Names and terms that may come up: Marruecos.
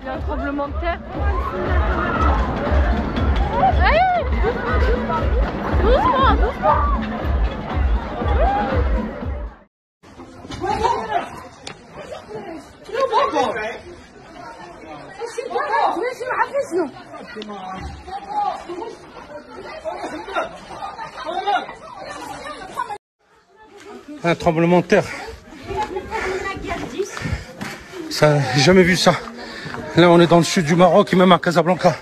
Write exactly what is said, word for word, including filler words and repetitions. Il y a un tremblement de terre. Hey, doucement, doucement, doucement. Un tremblement de terre. Ça, j'ai jamais vu ça. Là, on est dans le sud du Maroc et même à Casablanca.